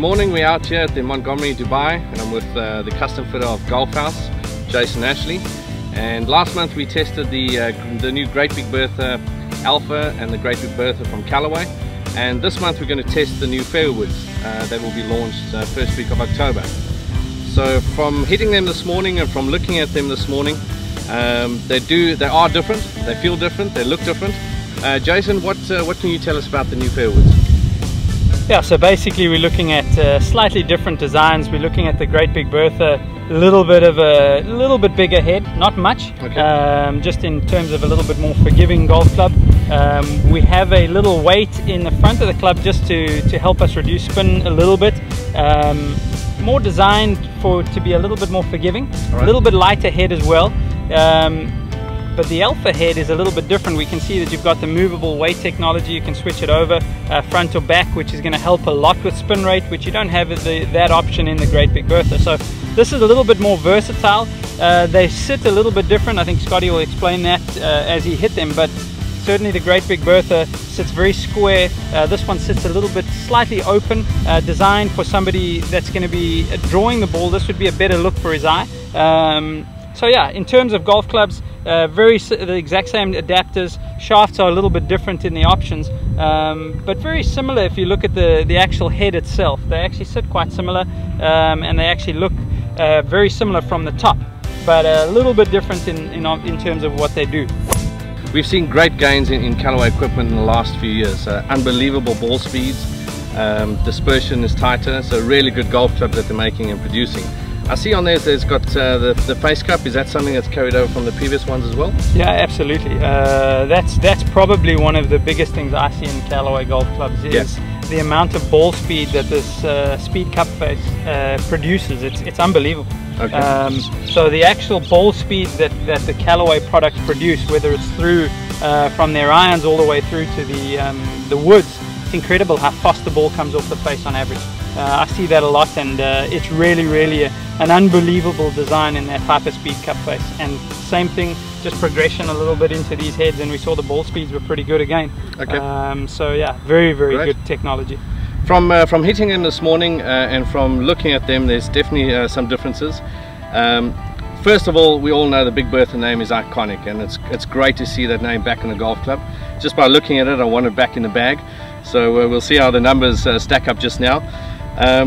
Good morning, we're out here at the Montgomerie Dubai and I'm with the custom fitter of Golf House, Jason Ashley. And last month we tested the new Great Big Bertha Alpha and the Great Big Bertha from Callaway. And this month we're going to test the new Fairwoods that will be launched first week of October. So from hitting them this morning and from looking at them this morning, they are different, they feel different, they look different. Jason, what can you tell us about the new Fairwoods? Yeah, so basically we're looking at slightly different designs. We're looking at the Great Big Bertha, a little bit bigger head, not much, okay. Just in terms of a little bit more forgiving golf club. We have a little weight in the front of the club just to help us reduce spin a little bit. More designed to be a little bit more forgiving, right. A little bit lighter head as well. But the Alpha head is a little bit different. We can see that you've got the movable weight technology. You can switch it over front or back, which is going to help a lot with spin rate, which you don't have that option in the Great Big Bertha. So this is a little bit more versatile. They sit a little bit different. I think Scotty will explain that as he hit them, but certainly the Great Big Bertha sits very square. This one sits a little bit slightly open, designed for somebody that's going to be drawing the ball. This would be a better look for his eye. So yeah, in terms of golf clubs, the exact same adapters. Shafts are a little bit different in the options, but very similar if you look at the actual head itself. They actually sit quite similar, and they actually look very similar from the top, but a little bit different in terms of what they do. We've seen great gains in Callaway equipment in the last few years. Unbelievable ball speeds, dispersion is tighter, so really good golf clubs that they're making and producing. I see on there it's got the face cup. Is that something that's carried over from the previous ones as well? Yeah, absolutely. That's probably one of the biggest things I see in Callaway golf clubs is the amount of ball speed that this speed cup face produces. It's unbelievable. Okay. So the actual ball speed that the Callaway products produce, whether it's through from their irons all the way through to the woods, it's incredible how fast the ball comes off the face on average. I see that a lot, and it's really an unbelievable design in that hyper speed cup face. And same thing, just progression a little bit into these heads, and we saw the ball speeds were pretty good again. Okay. So yeah, very great. Good technology. From hitting them this morning and from looking at them, there's definitely some differences. First of all, we all know the Big Bertha name is iconic, and it's great to see that name back in the golf club. Just by looking at it, I want it back in the bag. So we'll see how the numbers stack up just now.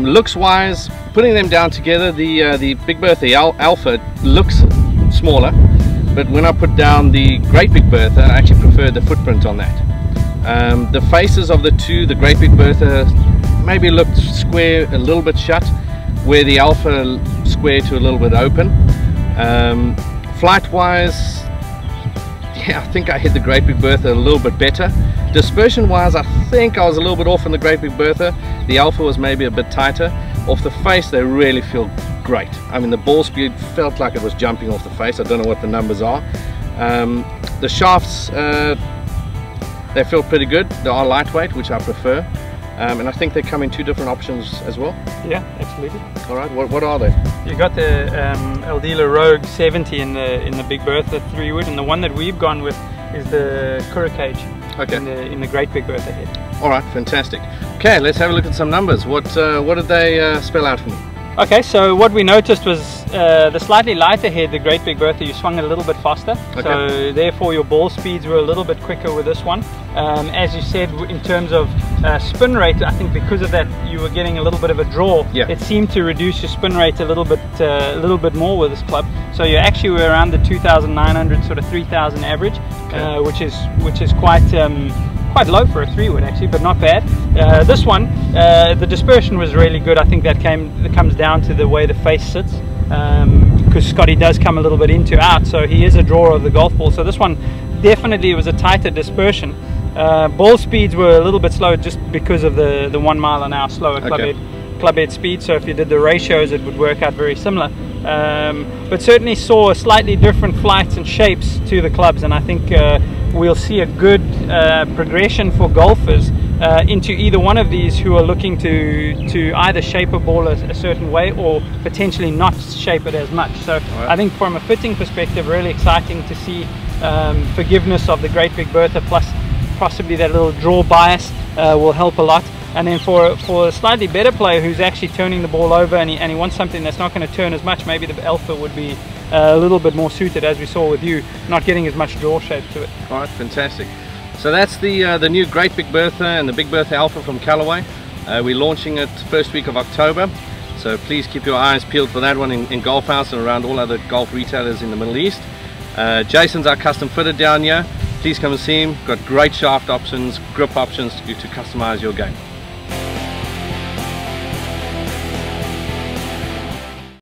Looks wise, putting them down together, the Big Bertha Alpha looks smaller, but when I put down the Great Big Bertha, I actually preferred the footprint on that. The faces of the two, the Great Big Bertha maybe looked square, a little bit shut, where the Alpha square to a little bit open. Flight wise, yeah, I think I hit the Great Big Bertha a little bit better. Dispersion wise, I think I was a little bit off in the Great Big Bertha. The Alpha was maybe a bit tighter. Off the face, they really feel great. I mean, the ball speed felt like it was jumping off the face. I don't know what the numbers are. The shafts, they feel pretty good. They are lightweight, which I prefer. And I think they come in two different options as well. Yeah, absolutely. All right, what are they? You got the Aldila Rogue 70 in the Big Bertha 3-wood, and the one that we've gone with is the Kura Cage. Okay. In the Great Big Bertha head. All right, fantastic. Okay, let's have a look at some numbers. What did they spell out for me? Okay, so what we noticed was the slightly lighter head, the Great Big Bertha, you swung a little bit faster. Okay. So therefore your ball speeds were a little bit quicker with this one. As you said, in terms of spin rate, I think because of that you were getting a little bit of a draw. Yeah. It seemed to reduce your spin rate a little bit more with this club. So you actually were around the 2,900 sort of 3,000 average, okay. which is quite. Quite low for a 3-wood actually, but not bad. This one, the dispersion was really good. I think that comes down to the way the face sits, because Scotty does come a little bit into out, so he is a drawer of the golf ball. So this one definitely was a tighter dispersion. Ball speeds were a little bit slower just because of the 1 mile an hour slower club head speed. So if you did the ratios, it would work out very similar. But certainly saw slightly different flights and shapes to the clubs, and I think we'll see a good progression for golfers into either one of these who are looking to either shape a ball a certain way or potentially not shape it as much. So right. I think from a fitting perspective, really exciting to see forgiveness of the Great Big Bertha plus possibly that little draw bias will help a lot. And then for a slightly better player who's actually turning the ball over and he wants something that's not going to turn as much, maybe the Alpha would be a little bit more suited, as we saw with you, not getting as much draw shape to it. All right, fantastic. So that's the new Great Big Bertha and the Big Bertha Alpha from Callaway. We're launching it first week of October, so please keep your eyes peeled for that one in Golf House and around all other golf retailers in the Middle East. Jason's our custom fitter down here. Please come and see him. Got great shaft options, grip options to customize your game.